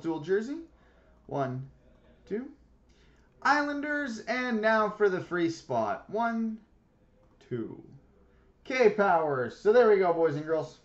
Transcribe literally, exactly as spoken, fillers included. dual jersey. One, two. Islanders, and now for the free spot. One, two. K Powers. So there we go, boys and girls.